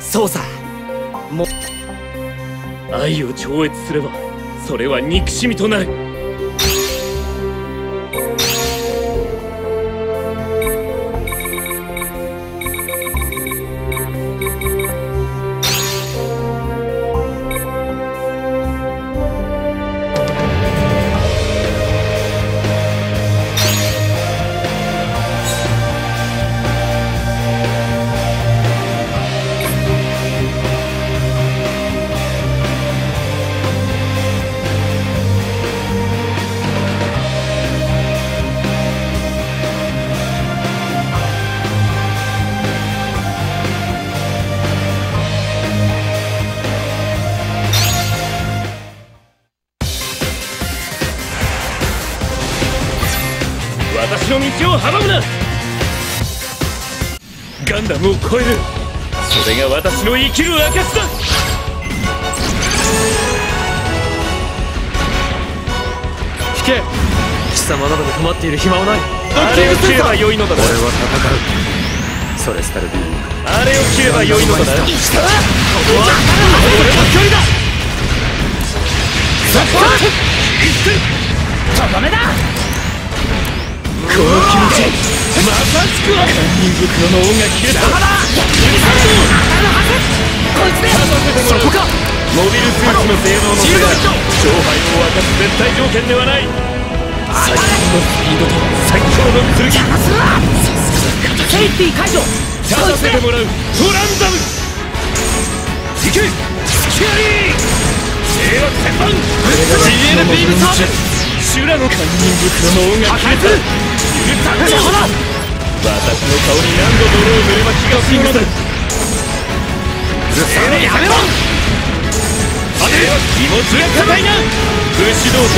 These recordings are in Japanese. そうさ、もう愛を超越すればそれは憎しみとなる。私の道を阻むな。ガンダムを超える、それが私の生きる証だ。引け、貴様などに困っている暇はない。あれを切ればよいのだな。俺は戦う。ソレスタルビーム、あれを切ればよいのだな。ここは俺の距離だ。そこはとどめだ。この気持ちまさしくは堪忍袋の恩が消えた。そこか。モビルスーツの性能のせいだ。勝敗を分かす絶対条件ではない。最強のスピードと最強の剣、セーフティー解除させてもらう。トランザム行け。スキュリー迷惑千番 GLB 無双修羅の堪忍袋の恩が消えた。私の顔に何度泥を塗れば気が済んだ。やめろ。あれは気持ちが硬いな。武士道とは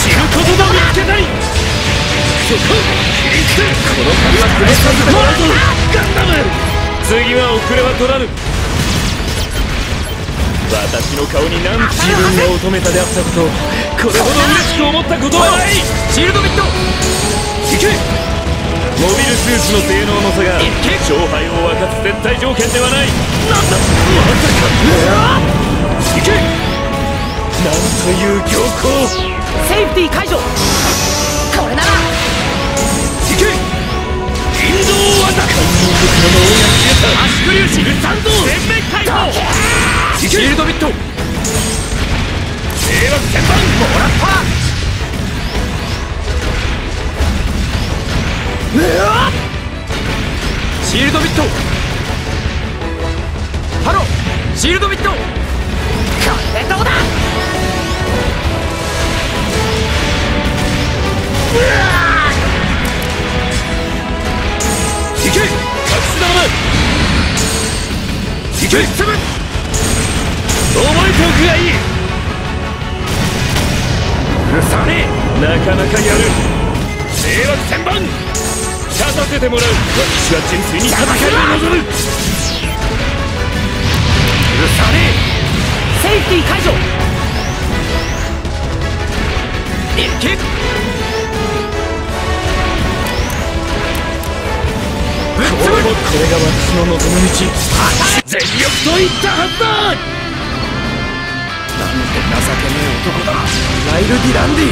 死ぬことが見つけたい。そここの髪は返させてもらうぞ。ガンダム、次は遅れは取らぬ。私の顔に何度自分が乙女座であったことをこれほど嬉しく思ったことはない。シールドビット行け。モビルスーツの性能の差が勝敗を分かす絶対条件ではない。なんだまさか。行け。なんという強行。セーフティー解除。これなら行け。人造技完全的な魔王が消えた。足首を知る三道全面解放。シールドビット迷惑千番もらった。シールドビット。ハローシールドビット。これどうだ。行け。隠し玉。行け。進む。覚えておくがいい。それなかなかやる。迷惑千番勝たせてもらう。私は純粋に戦いを望む。うるさねえ。セーフティー解除。行け。これが私の望む道。全力と言ったはずだ。なんて情けねえ男だ、ライル・ディランディ。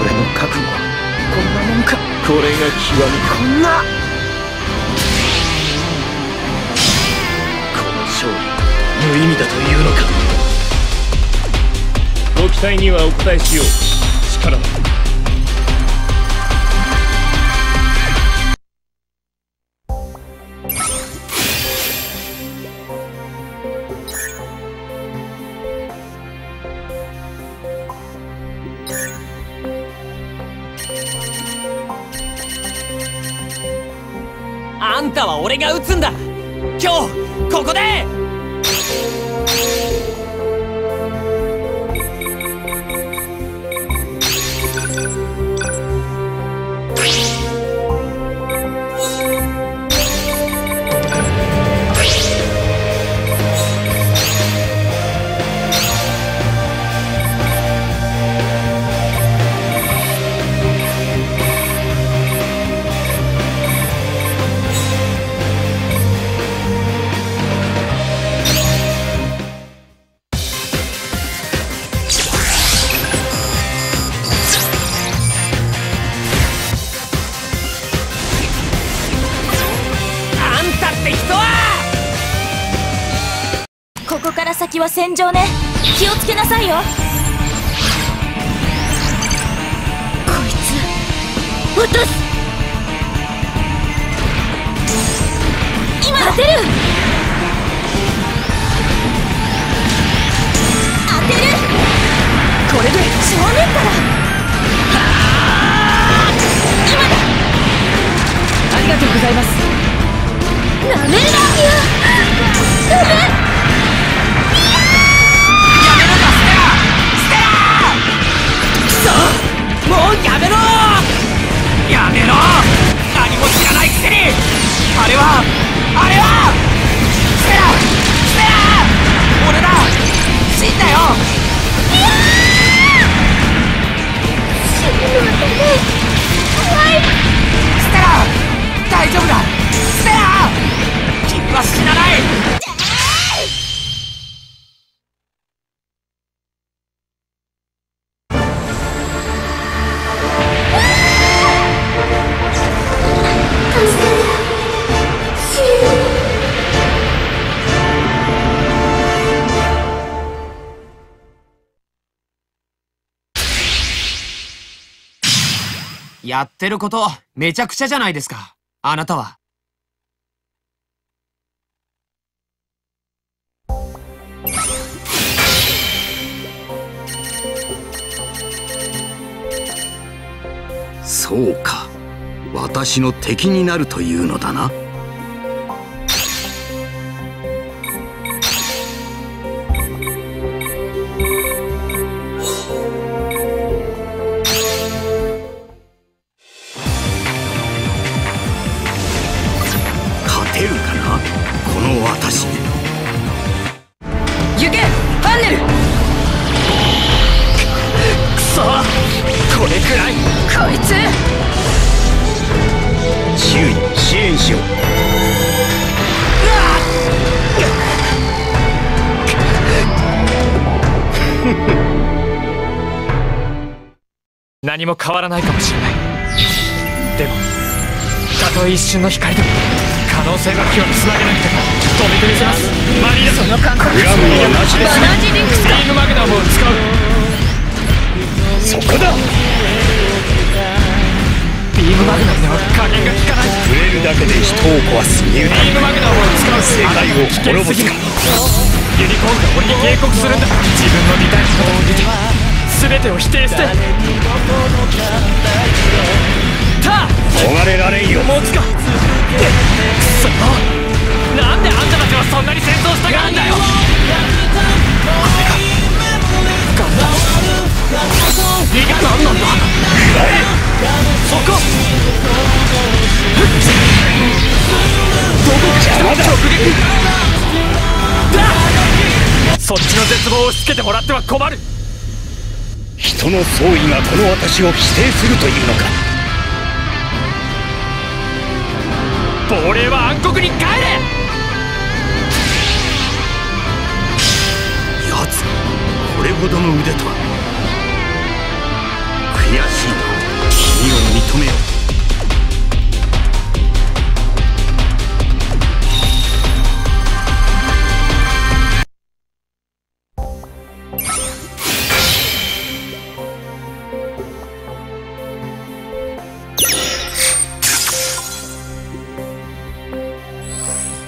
俺の覚悟はこんなもんか。これが極み。こんなこの勝利無意味だというのか。ご期待にはお応えしよう。力だ。あんたは俺が撃つんだ。今日ここで。は戦場ね。気をつけなさいよ。こいつ落とす。今当てる当てる。これで正面から今だ。ありがとうございます。なめるな。いやダメ。もうやめろやめろ。何も知らないくせに。あれはあれはステラステラ俺だ。死んだよ。いやー死ぬのだね。怖い。ステラ大丈夫だ。ステラ君は死なない。やってることめちゃくちゃじゃないですか、あなたは。そうか、私の敵になるというのだな。何も変わらないかもしれない。でもたとえ一瞬の光でも可能性の木をつなげなくても飛び出せます。マリーダの感覚グラムは同じです。バナジリクスリーグマグナムを使う。そこだ。ビームマグナムでは加減が効かない。触れるだけで人を壊すビームマグナムを使う世界を滅ぼすか。ユニコーンが俺に警告するんだ。自分の見たいことを見て全てを否定して。逃れられんよ。持つか。くそ。なんであんたたちはそんなに戦争したがるんだよ。ガンダム。逃げなんなんだ。そこ。どこか邪魔だ。そっちの絶望を押し付けてもらっては困る。人の総意がこの私を否定するというのか。亡霊は暗黒に帰れ。やつこれほどの腕とは。悔しいな。君を認めよう。